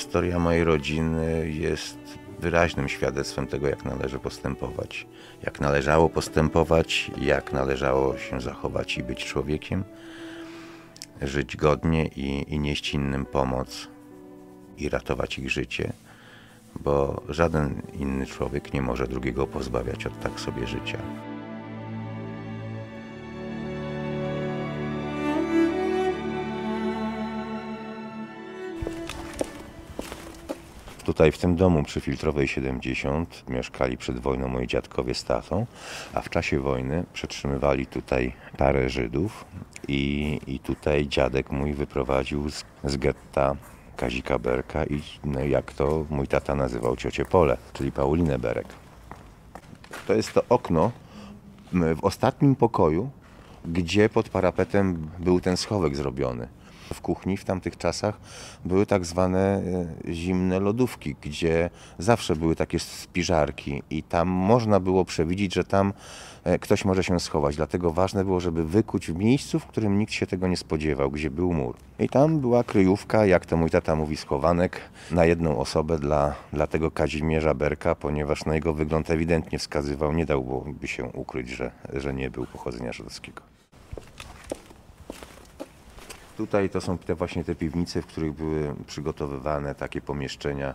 historia mojej rodziny jest wyraźnym świadectwem tego, jak należy postępować. Jak należało postępować, jak należało się zachować i być człowiekiem, żyć godnie i nieść innym pomoc i ratować ich życie, bo żaden inny człowiek nie może drugiego pozbawiać od tak sobie życia. Tutaj w tym domu przy Filtrowej 70 mieszkali przed wojną moi dziadkowie z tatą, a w czasie wojny przetrzymywali tutaj parę Żydów i tutaj dziadek mój wyprowadził z getta Kazika Berka i no, jak to mój tata nazywał ciocię Polę, czyli Paulinę Berek. To jest to okno w ostatnim pokoju, gdzie pod parapetem był ten schowek zrobiony. W kuchni w tamtych czasach były tak zwane zimne lodówki, gdzie zawsze były takie spiżarki i tam można było przewidzieć, że tam ktoś może się schować. Dlatego ważne było, żeby wykuć w miejscu, w którym nikt się tego nie spodziewał, gdzie był mur. I tam była kryjówka, jak to mój tata mówi, schowanek na jedną osobę dla tego Kazimierza Berka, ponieważ na jego wygląd ewidentnie wskazywał, nie dałoby się ukryć, że nie był pochodzenia żydowskiego. Tutaj to są właśnie te piwnice, w których były przygotowywane takie pomieszczenia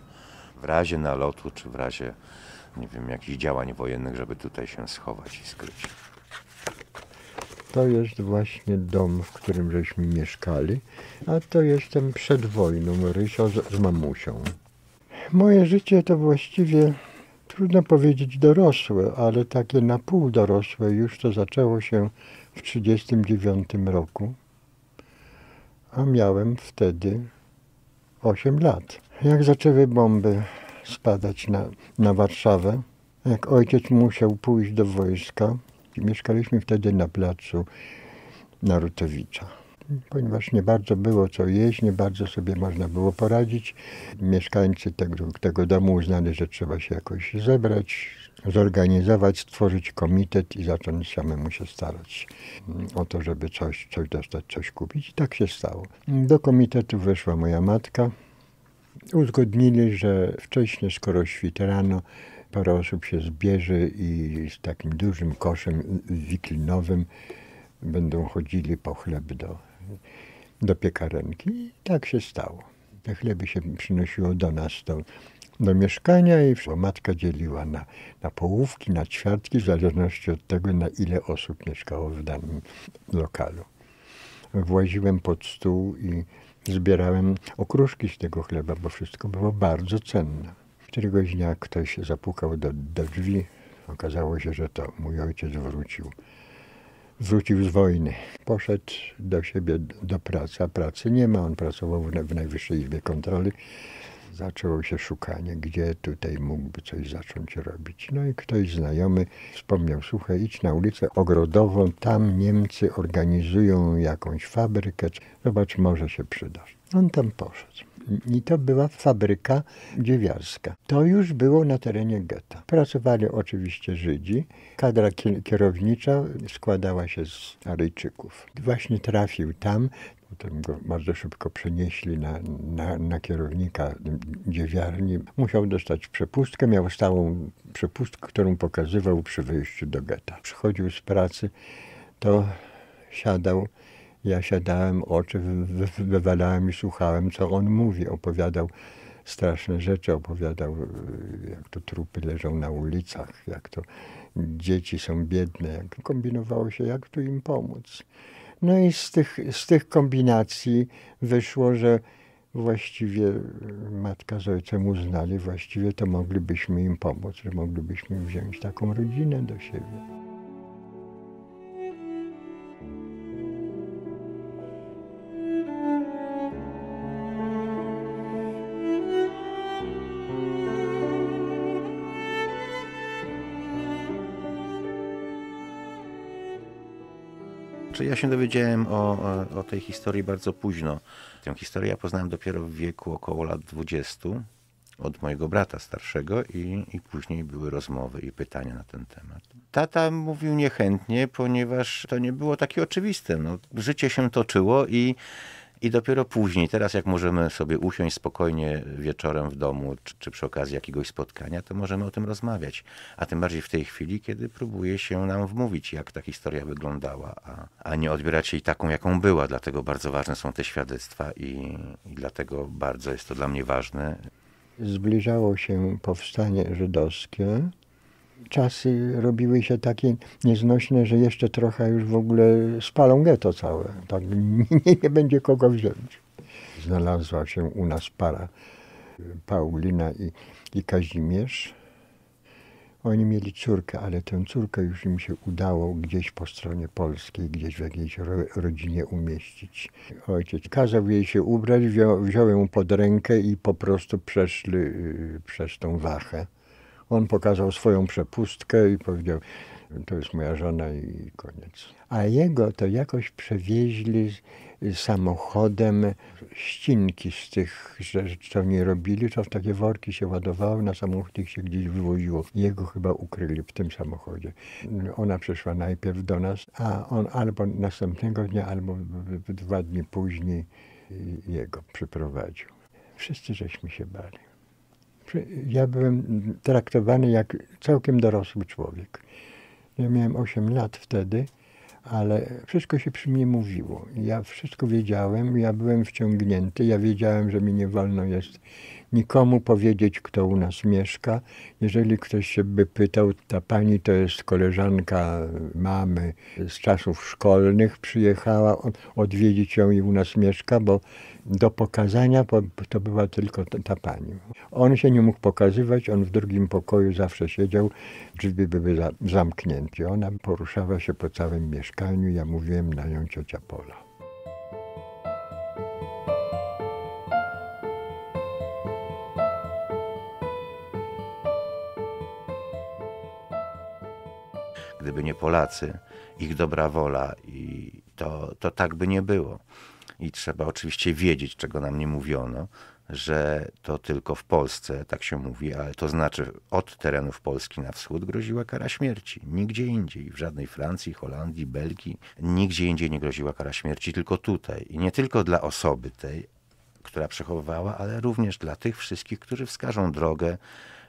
w razie nalotu, czy w razie, nie wiem, jakichś działań wojennych, żeby tutaj się schować i skryć. To jest właśnie dom, w którym żeśmy mieszkali, a to jestem przed wojną, Rysio z mamusią. Moje życie to właściwie, trudno powiedzieć dorosłe, ale takie na pół dorosłe już to zaczęło się w 1939 roku. A miałem wtedy 8 lat. Jak zaczęły bomby spadać na Warszawę, jak ojciec musiał pójść do wojska, mieszkaliśmy wtedy na placu Narutowicza. Ponieważ nie bardzo było co jeść, nie bardzo sobie można było poradzić, mieszkańcy tego domu uznali, że trzeba się jakoś zebrać, zorganizować, stworzyć komitet i zacząć samemu się starać o to, żeby coś dostać, coś kupić. I tak się stało. Do komitetu weszła moja matka. Uzgodnili, że wcześniej, skoro świt rano, parę osób się zbierze i z takim dużym koszem wiklinowym będą chodzili po chleb do piekarenki. I tak się stało. Te chleby się przynosiło do nas do mieszkania i matka dzieliła na połówki, na ćwiartki, w zależności od tego, na ile osób mieszkało w danym lokalu. Właziłem pod stół i zbierałem okruszki z tego chleba, bo wszystko było bardzo cenne. Któregoś dnia ktoś zapukał do drzwi. Okazało się, że to mój ojciec wrócił. Wrócił z wojny. Poszedł do siebie, do pracy, a pracy nie ma. On pracował w Najwyższej Izbie Kontroli. Zaczęło się szukanie, gdzie tutaj mógłby coś zacząć robić. No i ktoś znajomy wspomniał, słuchaj, idź na ulicę Ogrodową, tam Niemcy organizują jakąś fabrykę, zobacz, może się przydasz. On tam poszedł. I to była fabryka dziewiarska. To już było na terenie getta. Pracowali oczywiście Żydzi. Kadra kierownicza składała się z Aryjczyków. Właśnie trafił tam. Potem go bardzo szybko przenieśli na kierownika dziewiarni. Musiał dostać przepustkę, miał stałą przepustkę, którą pokazywał przy wyjściu do getta. Przychodził z pracy, to siadał, ja siadałem, oczy wywalałem i słuchałem, co on mówi. Opowiadał straszne rzeczy, opowiadał, jak to trupy leżą na ulicach, jak to dzieci są biedne, jak kombinowało się, jak tu im pomóc. No i z tych kombinacji wyszło, że właściwie matka z ojcem uznali, właściwie to moglibyśmy im pomóc, że moglibyśmy wziąć taką rodzinę do siebie. Ja się dowiedziałem o tej historii bardzo późno. Tę historię ja poznałem dopiero w wieku około lat 20 od mojego brata starszego i później były rozmowy i pytania na ten temat. Tata mówił niechętnie, ponieważ to nie było takie oczywiste. No, życie się toczyło i I dopiero później, teraz jak możemy sobie usiąść spokojnie wieczorem w domu, czy przy okazji jakiegoś spotkania, to możemy o tym rozmawiać. A tym bardziej w tej chwili, kiedy próbuje się nam wmówić, jak ta historia wyglądała, a nie odbierać jej taką, jaką była. Dlatego bardzo ważne są te świadectwa i dlatego bardzo jest to dla mnie ważne. Zbliżało się powstanie żydowskie. Czasy robiły się takie nieznośne, że jeszcze trochę już w ogóle spalą getto całe. Tak nie będzie kogo wziąć. Znalazła się u nas para, Paulina i Kazimierz. Oni mieli córkę, ale tę córkę już im się udało gdzieś po stronie polskiej, gdzieś w jakiejś rodzinie umieścić. Ojciec kazał jej się ubrać, wziął ją pod rękę i po prostu przeszli przez tą wachę. On pokazał swoją przepustkę i powiedział, to jest moja żona i koniec. A jego to jakoś przewieźli samochodem ścinki z tych rzeczy, co oni robili, to w takie worki się ładowały, na samochód ich się gdzieś wywoziło. Jego chyba ukryli w tym samochodzie. Ona przyszła najpierw do nas, a on albo następnego dnia, albo 2 dni później jego przyprowadził. Wszyscy żeśmy się bali. Ja byłem traktowany jak całkiem dorosły człowiek. Ja miałem 8 lat wtedy, ale wszystko się przy mnie mówiło. Ja wszystko wiedziałem, ja byłem wciągnięty, ja wiedziałem, że mi nie wolno jest nikomu powiedzieć, kto u nas mieszka. Jeżeli ktoś się by pytał, ta pani to jest koleżanka mamy z czasów szkolnych, przyjechała odwiedzić ją i u nas mieszka, bo do pokazania to była tylko ta pani. On się nie mógł pokazywać, on w drugim pokoju zawsze siedział, drzwi były zamknięte. Ona poruszała się po całym mieszkaniu, ja mówiłem na nią ciocia Pola. Gdyby nie Polacy, ich dobra wola, i to tak by nie było. I trzeba oczywiście wiedzieć, czego nam nie mówiono, że to tylko w Polsce, tak się mówi, ale to znaczy od terenów Polski na wschód groziła kara śmierci. Nigdzie indziej, w żadnej Francji, Holandii, Belgii, nigdzie indziej nie groziła kara śmierci, tylko tutaj. I nie tylko dla osoby tej, która przechowywała, ale również dla tych wszystkich, którzy wskażą drogę,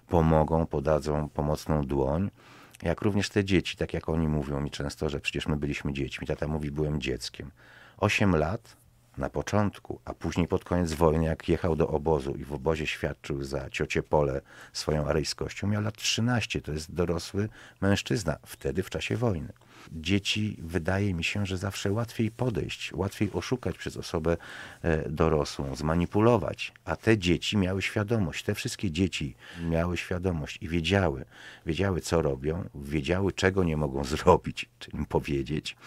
pomogą, podadzą pomocną dłoń. Jak również te dzieci, tak jak oni mówią mi często, że przecież my byliśmy dziećmi. Tata mówi, byłem dzieckiem. 8 lat na początku, a później pod koniec wojny, jak jechał do obozu i w obozie świadczył za ciocię Polę swoją aryjskością, miał lat 13, to jest dorosły mężczyzna, wtedy w czasie wojny. Dzieci, wydaje mi się, że zawsze łatwiej podejść, łatwiej oszukać przez osobę dorosłą, zmanipulować. A te dzieci miały świadomość, te wszystkie dzieci miały świadomość i wiedziały co robią, wiedziały czego nie mogą zrobić, czy im powiedzieć.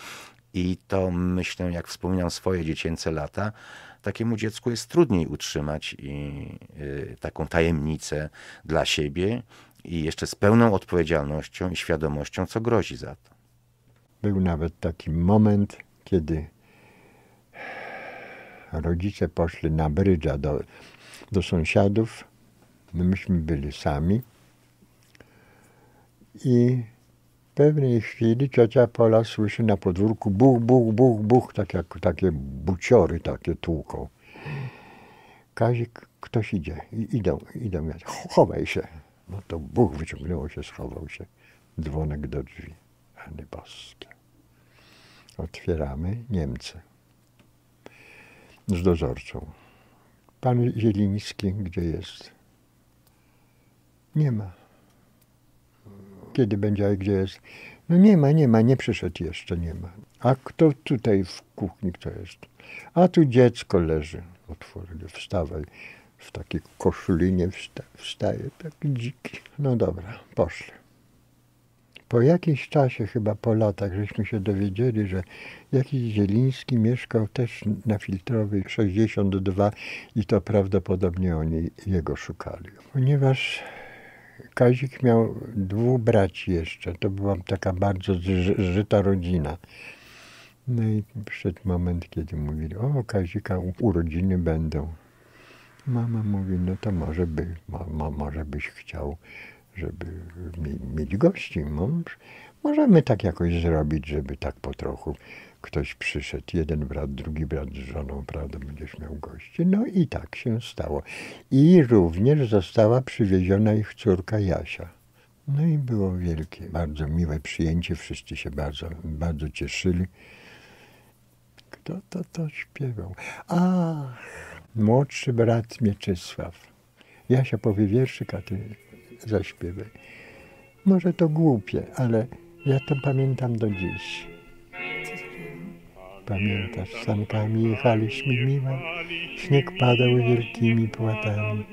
I to myślę, jak wspominam swoje dziecięce lata, takiemu dziecku jest trudniej utrzymać taką tajemnicę dla siebie i jeszcze z pełną odpowiedzialnością i świadomością, co grozi za to. Był nawet taki moment, kiedy rodzice poszli na brydża do sąsiadów. Myśmy byli sami i w pewnej chwili ciocia Pola słyszy na podwórku buch, buch, buch, buch, tak jak takie buciory takie tłuką. Kazik, ktoś idzie. Idą. Ja, chowaj się. No to buch wyciągnęło się, schował się. Dzwonek do drzwi. Panie Boskie. Otwieramy, Niemcy. Z dozorcą. Pan Zieliński, gdzie jest? Nie ma. Kiedy będzie, gdzie jest? No nie ma, nie przyszedł jeszcze, nie ma. A kto tutaj w kuchni, kto jest? A tu dziecko leży. Otworzyli, wstawaj. W takiej koszulinie wstaje, taki dziki. No dobra, poszli. Po jakimś czasie, chyba po latach, żeśmy się dowiedzieli, że jakiś Zieliński mieszkał też na Filtrowej 62 i to prawdopodobnie oni jego szukali. Ponieważ Kazik miał 2 braci jeszcze, to była taka bardzo zżyta rodzina. No i przyszedł moment, kiedy mówili, o Kazika urodziny będą. Mama mówi, no to może byś chciał żeby mieć gości, mąż. Możemy tak jakoś zrobić, żeby tak po trochu ktoś przyszedł. Jeden brat, drugi brat z żoną, prawda, będziesz miał gości. No i tak się stało. I również została przywieziona ich córka Jasia. No i było wielkie, bardzo miłe przyjęcie. Wszyscy się bardzo, bardzo cieszyli. Kto to śpiewał? Ach, młodszy brat Mieczysław. Jasia powie wierszyk, a ty zaśpiewaj. Może to głupie, ale ja to pamiętam do dziś. Pamiętasz, sankami jechaliśmy miła, śnieg padał wielkimi płatami.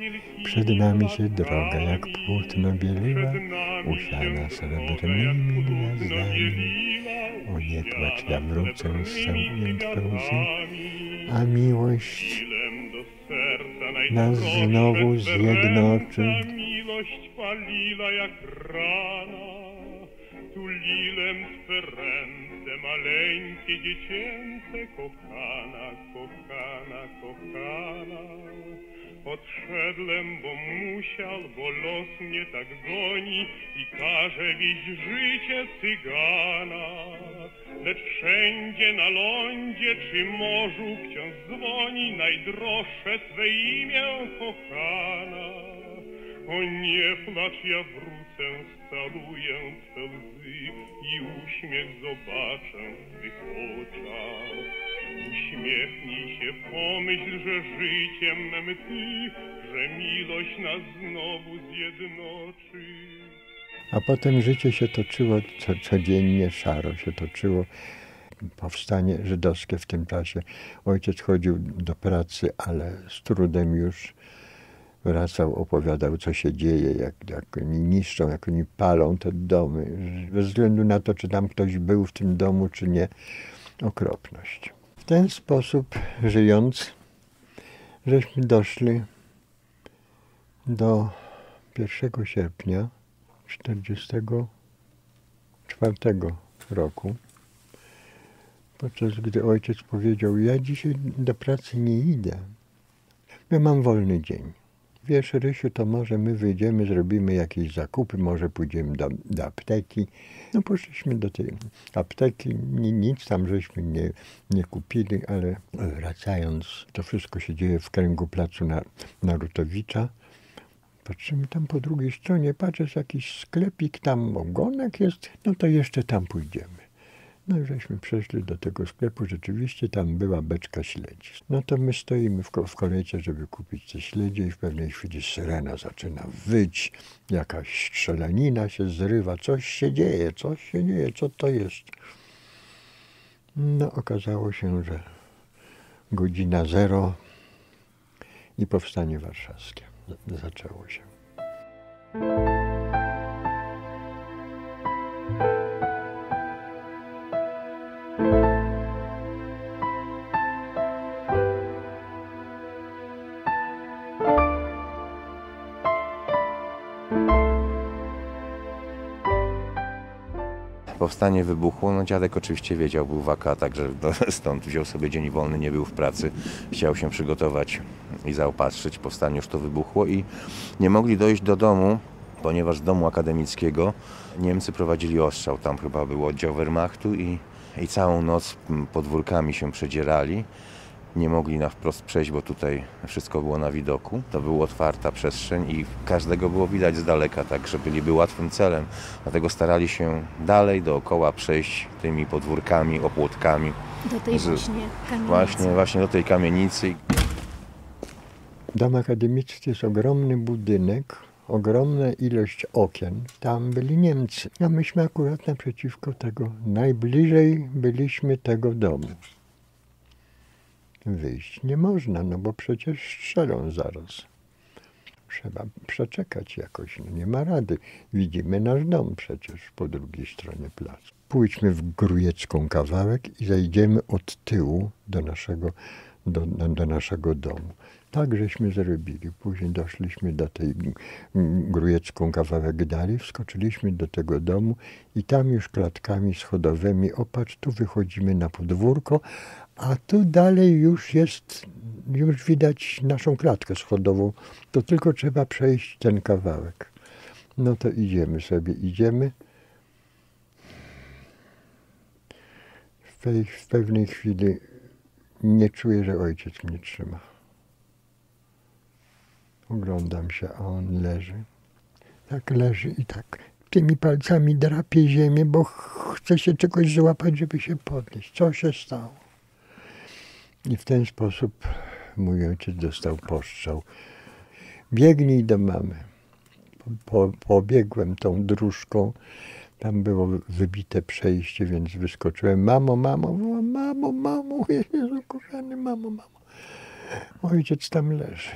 Przed nami się droga jak płótno bieliła, usiana srebrnymi gwiazdami. O nie płacz, ja wrócę z całkiem twe łzy, a miłość nas znowu zjednoczy. Miłość paliła jak rana, tulilem twe ręce, maleńkie dziecięce, kochana, kochana, kochana. Odszedłem, bo musiał, bo los mnie tak goni i każe wieść życie cygana. Lecz wszędzie na lądzie czy morzu ksiądz dzwoni, najdroższe Twe imię, kochana. O nie płacz, ja wrócę, scaluję Twe łzy i uśmiech zobaczę w Twych oczach. Uśmiechnij się, pomyśl, że życiem memy Ty, że miłość nas znowu zjednoczy. A potem życie się toczyło, codziennie szaro się toczyło. Powstanie żydowskie w tym czasie. Ojciec chodził do pracy, ale z trudem już wracał, opowiadał, co się dzieje, jak oni niszczą, jak oni palą te domy. Bez względu na to, czy tam ktoś był w tym domu, czy nie. Okropność. W ten sposób żyjąc, żeśmy doszli do 1 sierpnia 1944 roku, podczas gdy ojciec powiedział: ja dzisiaj do pracy nie idę, ja mam wolny dzień. Wiesz, Rysiu, to może my wyjdziemy, zrobimy jakieś zakupy, może pójdziemy do apteki. No poszliśmy do tej apteki, nic tam żeśmy nie kupili, ale wracając, to wszystko się dzieje w kręgu placu Narutowicza. Patrzymy tam po drugiej stronie, patrzysz, jakiś sklepik, tam ogonek jest, no to jeszcze tam pójdziemy. No i żeśmy przeszli do tego sklepu, rzeczywiście tam była beczka śledzi. No to my stoimy w kolejce, żeby kupić te śledzie i w pewnej chwili syrena zaczyna wyć, jakaś strzelanina się zrywa, coś się dzieje, co to jest? No okazało się, że godzina 0 i Powstanie Warszawskie zaczęło się. Powstanie wybuchło, no dziadek oczywiście wiedział, był w AK, także stąd wziął sobie dzień wolny, nie był w pracy, chciał się przygotować i zaopatrzyć. Powstanie już to wybuchło i nie mogli dojść do domu, ponieważ z domu akademickiego Niemcy prowadzili ostrzał, tam chyba był oddział Wehrmachtu i całą noc podwórkami się przedzierali. Nie mogli na wprost przejść, bo tutaj wszystko było na widoku. To była otwarta przestrzeń i każdego było widać z daleka, także byliby łatwym celem. Dlatego starali się dalej dookoła przejść tymi podwórkami, opłotkami. Do tej właśnie kamienicy. Właśnie do tej kamienicy. Dom akademicki jest ogromny budynek, ogromna ilość okien. Tam byli Niemcy. A myśmy akurat naprzeciwko tego, najbliżej byliśmy tego domu. Wyjść nie można, no bo przecież strzelą zaraz. Trzeba przeczekać jakoś, no nie ma rady. Widzimy nasz dom przecież po drugiej stronie placu. Pójdźmy w Grójecką kawałek i zajdziemy od tyłu do naszego domu. Tak żeśmy zrobili. Później doszliśmy do tej Grójecką kawałek dalej, wskoczyliśmy do tego domu i tam już klatkami schodowymi, opatrz, tu wychodzimy na podwórko, a tu dalej już widać naszą klatkę schodową, to tylko trzeba przejść ten kawałek. No to idziemy sobie, idziemy. W pewnej chwili nie czuję, że ojciec mnie trzyma. Oglądam się, a on leży. Tak leży i tak tymi palcami drapie ziemię, bo chce się czegoś złapać, żeby się podnieść. Co się stało? I w ten sposób mój ojciec dostał postrzał. Biegnij do mamy. Pobiegłem tą dróżką. Tam było wybite przejście, więc wyskoczyłem. Mamo, mamo, wołam, mamo, mamo, Jezu kochany, mamo, mamo. Ojciec tam leży.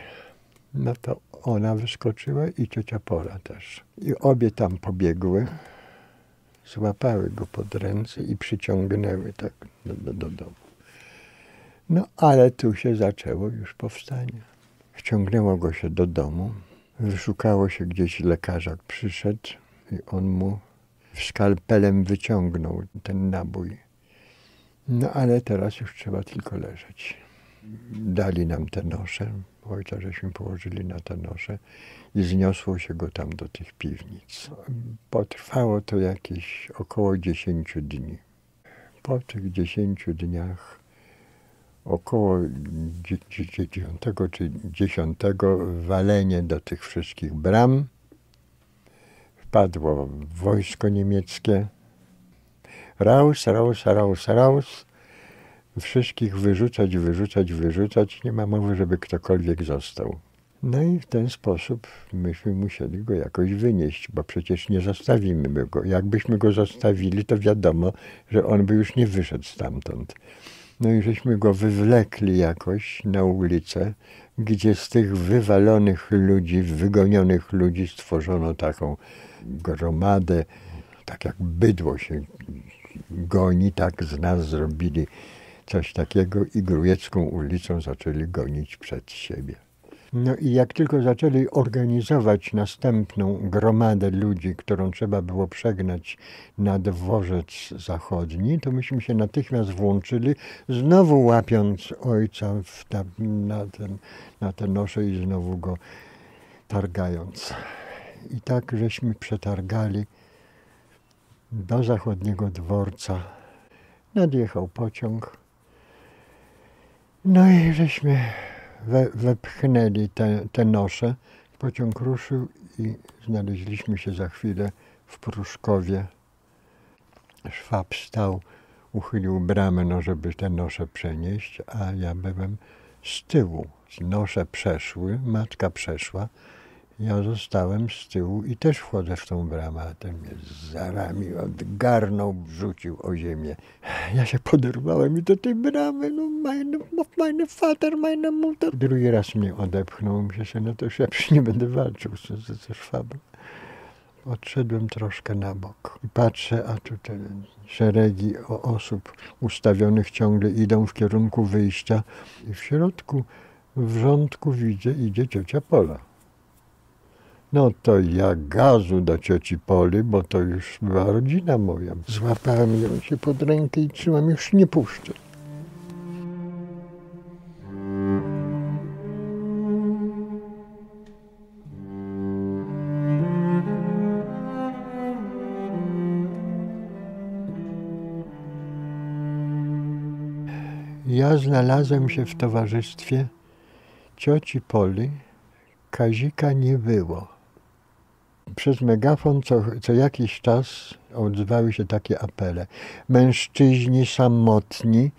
No to ona wyskoczyła i ciocia Pola też. I obie tam pobiegły, złapały go pod ręce i przyciągnęły tak do domu. No ale tu się zaczęło już powstanie. Wciągnęło go się do domu, wyszukało się gdzieś lekarza, przyszedł i on mu skalpelem wyciągnął ten nabój. No ale teraz już trzeba tylko leżeć. Dali nam te nosze, ojca żeśmy położyli na te nosze i zniosło się go tam do tych piwnic. Potrwało to jakieś około 10 dni. Po tych 10 dniach, około 9 czy 10, walenie do tych wszystkich bram. Wpadło wojsko niemieckie. Raus, raus, raus, raus. Wszystkich wyrzucać, wyrzucać, wyrzucać. Nie ma mowy, żeby ktokolwiek został. No i w ten sposób myśmy musieli go jakoś wynieść, bo przecież nie zostawimy go. Jakbyśmy go zostawili, to wiadomo, że on by już nie wyszedł stamtąd. No i żeśmy go wywlekli jakoś na ulicę, gdzie z tych wywalonych ludzi, wygonionych ludzi stworzono taką gromadę, tak jak bydło się goni, tak z nas zrobili coś takiego i Grójecką ulicą zaczęli gonić przed siebie. No i jak tylko zaczęli organizować następną gromadę ludzi, którą trzeba było przegnać na dworzec zachodni, to myśmy się natychmiast włączyli, znowu łapiąc ojca na te nosze i znowu go targając. I tak żeśmy przetargali do zachodniego dworca. Nadjechał pociąg. No i żeśmy wepchnęli te nosze. Pociąg ruszył i znaleźliśmy się za chwilę w Pruszkowie. Szwab stał, uchylił bramę, no, żeby te nosze przenieść, a ja byłem z tyłu. Nosze przeszły, matka przeszła, ja zostałem z tyłu i też wchodzę w tą bramę, a ten mnie za ramię odgarnął, rzucił o ziemię. Ja się poderwałem i do tej bramy, no meine Vater, meine Mutter. Drugi raz mnie odepchnął, myślę, no to już ja nie będę walczył ze Szwabem. Odszedłem troszkę na bok i patrzę, a tu te szeregi osób ustawionych ciągle idą w kierunku wyjścia. I w środku, w rządku widzę, idzie ciocia Pola. No to ja gazu do cioci Poli, bo to już była rodzina moja. Złapałem ją się pod rękę i trzymam, już nie puszczę. Ja znalazłem się w towarzystwie cioci Poli. Kazika nie było. Przez megafon co jakiś czas odzywały się takie apele. Mężczyźni samotni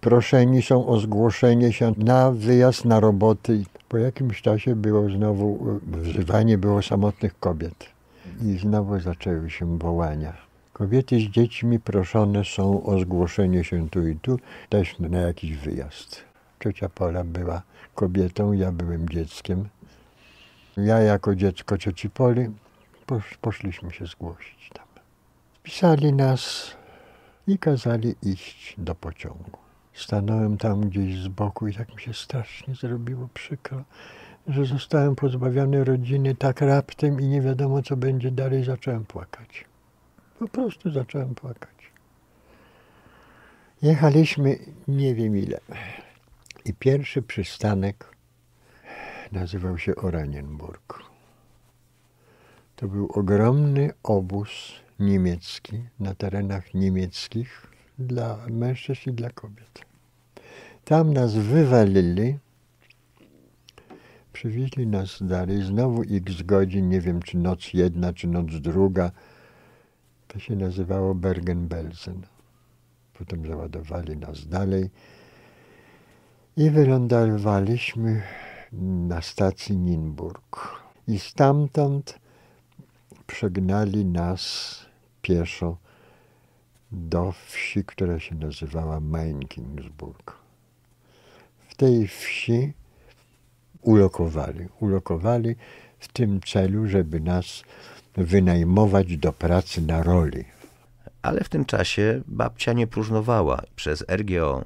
proszeni są o zgłoszenie się na wyjazd na roboty. Po jakimś czasie było znowu wzywanie było samotnych kobiet. I znowu zaczęły się wołania. Kobiety z dziećmi proszone są o zgłoszenie się tu i tu, też na jakiś wyjazd. Ciocia Pola była kobietą, ja byłem dzieckiem. Ja jako dziecko cioci Poli poszliśmy się zgłosić tam. Pisali nas i kazali iść do pociągu. Stanąłem tam gdzieś z boku i tak mi się strasznie zrobiło przykro, że zostałem pozbawiony rodziny tak raptem i nie wiadomo co będzie dalej. Zacząłem płakać. Po prostu zacząłem płakać. Jechaliśmy nie wiem ile. I pierwszy przystanek nazywał się Oranienburg. To był ogromny obóz niemiecki na terenach niemieckich dla mężczyzn i dla kobiet. Tam nas wywalili, przywieźli nas dalej, znowu x godzin, nie wiem czy noc jedna, czy noc druga. To się nazywało Bergen-Belsen. Potem załadowali nas dalej i wylądowaliśmy na stacji Nienburg. I stamtąd przegnali nas pieszo do wsi, która się nazywała Main Kingsburg. W tej wsi ulokowali w tym celu, żeby nas wynajmować do pracy na roli. Ale w tym czasie babcia nie próżnowała. Przez RGO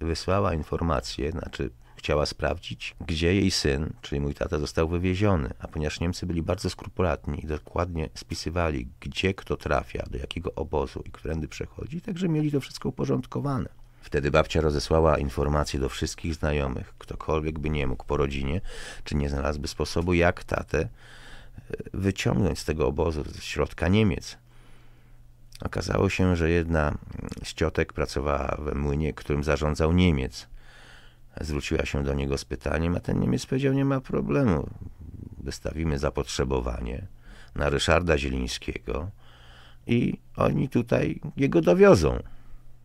wysłała informację, znaczy chciała sprawdzić, gdzie jej syn, czyli mój tata, został wywieziony. A ponieważ Niemcy byli bardzo skrupulatni i dokładnie spisywali, gdzie kto trafia, do jakiego obozu i którędy przechodzi, także mieli to wszystko uporządkowane. Wtedy babcia rozesłała informacje do wszystkich znajomych, ktokolwiek by nie mógł po rodzinie, czy nie znalazłby sposobu, jak tatę wyciągnąć z tego obozu, z środka Niemiec. Okazało się, że jedna z ciotek pracowała we młynie, którym zarządzał Niemiec. Zwróciła się do niego z pytaniem, a ten Niemiec powiedział, nie ma problemu. Wystawimy zapotrzebowanie na Ryszarda Zielińskiego i oni tutaj jego dowiozą.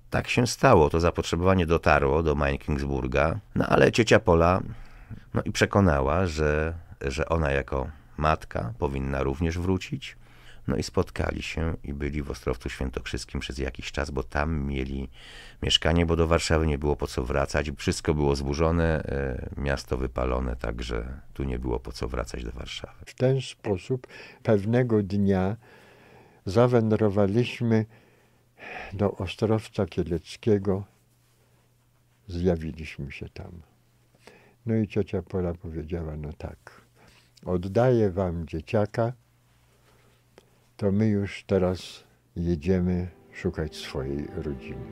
Tak się stało, to zapotrzebowanie dotarło do Main Kingsburga, no ale ciocia Pola i przekonała, że ona jako matka powinna również wrócić. No i spotkali się i byli w Ostrowcu Świętokrzyskim przez jakiś czas, bo tam mieli mieszkanie, bo do Warszawy nie było po co wracać. Wszystko było zburzone, miasto wypalone, także tu nie było po co wracać do Warszawy. W ten sposób pewnego dnia zawędrowaliśmy do Ostrowca Kieleckiego. Zjawiliśmy się tam. No i ciocia Pola powiedziała, no tak, oddaję wam dzieciaka, to my już teraz jedziemy szukać swojej rodziny.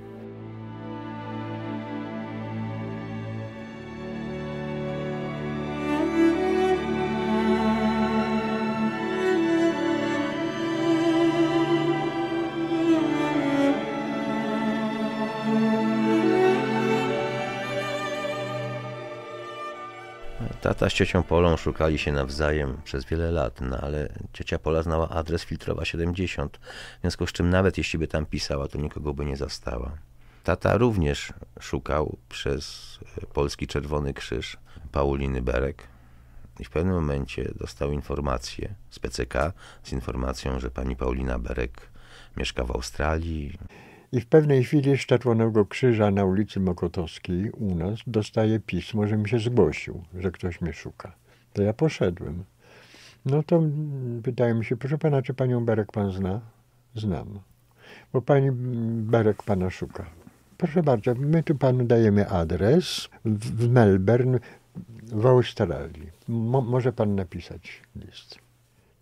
Tata z ciocią Polą szukali się nawzajem przez wiele lat, no ale ciocia Pola znała adres Filtrowa 70, w związku z czym nawet jeśli by tam pisała, to nikogo by nie zastała. Tata również szukał przez Polski Czerwony Krzyż Pauliny Berek i w pewnym momencie dostał informację z PCK z informacją, że pani Paulina Berek mieszka w Australii. I w pewnej chwili z Czerwonego Krzyża na ulicy Mokotowskiej u nas dostaje pismo, że mi się zgłosił, że ktoś mnie szuka. To ja poszedłem. No to pytałem się, proszę pana, czy panią Berek pan zna? Znam. Bo pani Berek pana szuka. Proszę bardzo, my tu panu dajemy adres w Melbourne w Australii. Może pan napisać list.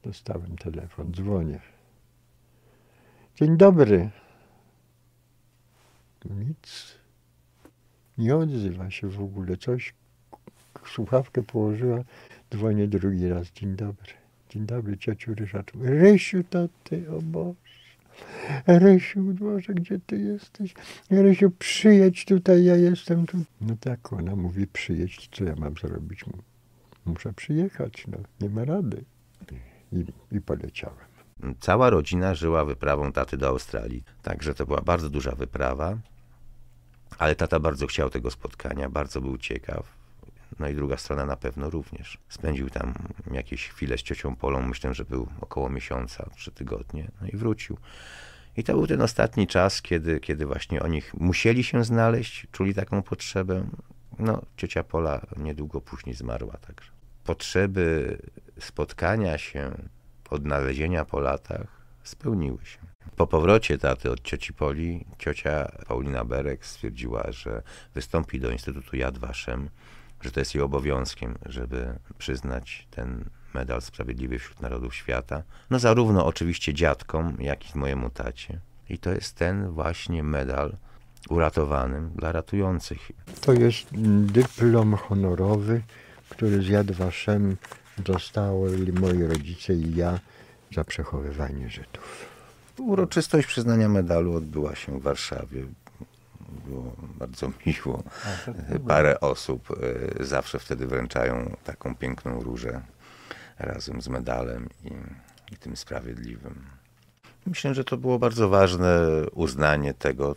Dostałem telefon, dzwonię. Dzień dobry. Nic. Nie odzywa się w ogóle. Coś, słuchawkę położyła, dzwonię drugi raz. Dzień dobry, ciociu Ryszard. Rysiu, to ty, o Boże. Rysiu, Boże, gdzie ty jesteś? Rysiu, przyjedź tutaj, ja jestem tu. No tak, ona mówi, przyjedź, co ja mam zrobić? Muszę przyjechać, no, nie ma rady. I poleciałem. Cała rodzina żyła wyprawą taty do Australii, także to była bardzo duża wyprawa, ale tata bardzo chciał tego spotkania, bardzo był ciekaw, no i druga strona na pewno również. Spędził tam jakieś chwile z ciocią Polą, myślę, że był około miesiąca, 3 tygodnie, no i wrócił. I to był ten ostatni czas, kiedy właśnie oni musieli się znaleźć, czuli taką potrzebę, no ciocia Pola niedługo później zmarła także. Potrzeby spotkania się, odnalezienia po latach spełniły się. Po powrocie taty od cioci Poli, ciocia Paulina Berek stwierdziła, że wystąpi do Instytutu Jad Vashem, że to jest jej obowiązkiem, żeby przyznać ten medal Sprawiedliwi Wśród Narodów Świata. No zarówno oczywiście dziadkom, jak i mojemu tacie. I to jest ten właśnie medal uratowanym dla ratujących. To jest dyplom honorowy, który z Jad Vashem dostali moi rodzice i ja za przechowywanie Żydów. Uroczystość przyznania medalu odbyła się w Warszawie. Było bardzo miło. Parę osób zawsze wtedy wręczają taką piękną różę razem z medalem i tym sprawiedliwym. Myślę, że to było bardzo ważne uznanie tego,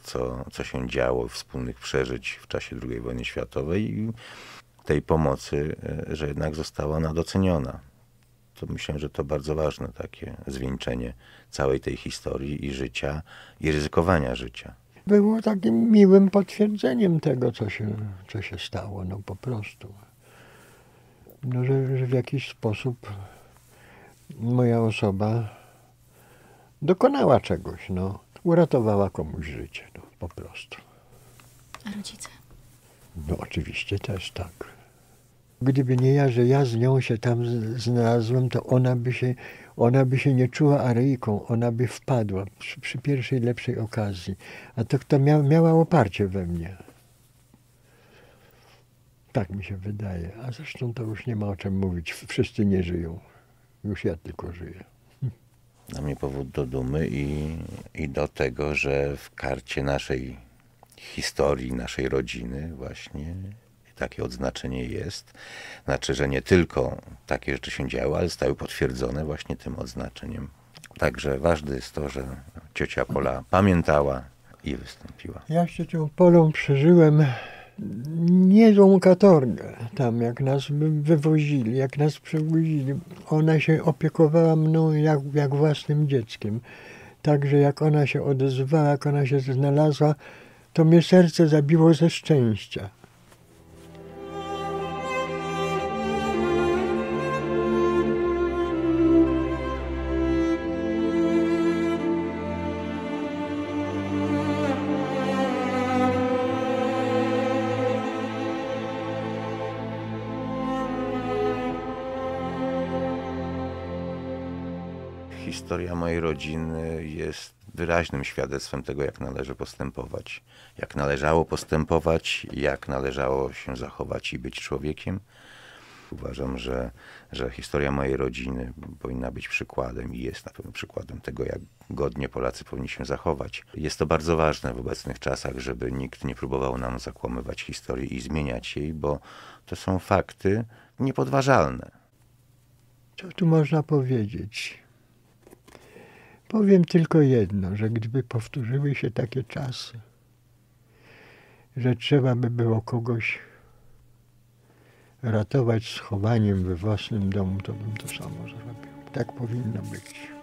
co się działo, wspólnych przeżyć w czasie II wojny światowej i tej pomocy, że jednak została ona doceniona. To myślę, że to bardzo ważne takie zwieńczenie całej tej historii i życia, i ryzykowania życia. Było takim miłym potwierdzeniem tego, co się stało, no po prostu. No, że w jakiś sposób moja osoba dokonała czegoś, no. Uratowała komuś życie, no, po prostu. A rodzice? No oczywiście też tak. Gdyby nie ja, że ja z nią się tam znalazłem, to ona by się nie czuła aryjką, ona by wpadła przy pierwszej lepszej okazji. A to miała oparcie we mnie. Tak mi się wydaje. A zresztą to już nie ma o czym mówić. Wszyscy nie żyją. Już ja tylko żyję. Dla mnie powód do dumy i do tego, że w karcie naszej historii, naszej rodziny właśnie takie odznaczenie jest. Znaczy, że nie tylko takie rzeczy się działy, ale zostały potwierdzone właśnie tym odznaczeniem. Także ważne jest to, że ciocia Pola pamiętała i wystąpiła. Ja z ciocią Polą przeżyłem niezłą katorgę tam, jak nas wywozili, jak nas przewozili. Ona się opiekowała mną jak własnym dzieckiem. Także jak ona się odezwała, jak ona się znalazła, to mnie serce zabiło ze szczęścia. Historia mojej rodziny jest wyraźnym świadectwem tego, jak należy postępować. Jak należało postępować, jak należało się zachować i być człowiekiem. Uważam, że historia mojej rodziny powinna być przykładem i jest na pewno przykładem tego, jak godnie Polacy powinni się zachować. Jest to bardzo ważne w obecnych czasach, żeby nikt nie próbował nam zakłamywać historii i zmieniać jej, bo to są fakty niepodważalne. Co tu można powiedzieć? Powiem tylko jedno, że gdyby powtórzyły się takie czasy, że trzeba by było kogoś ratować schowaniem we własnym domu, to bym to samo zrobił. Tak powinno być.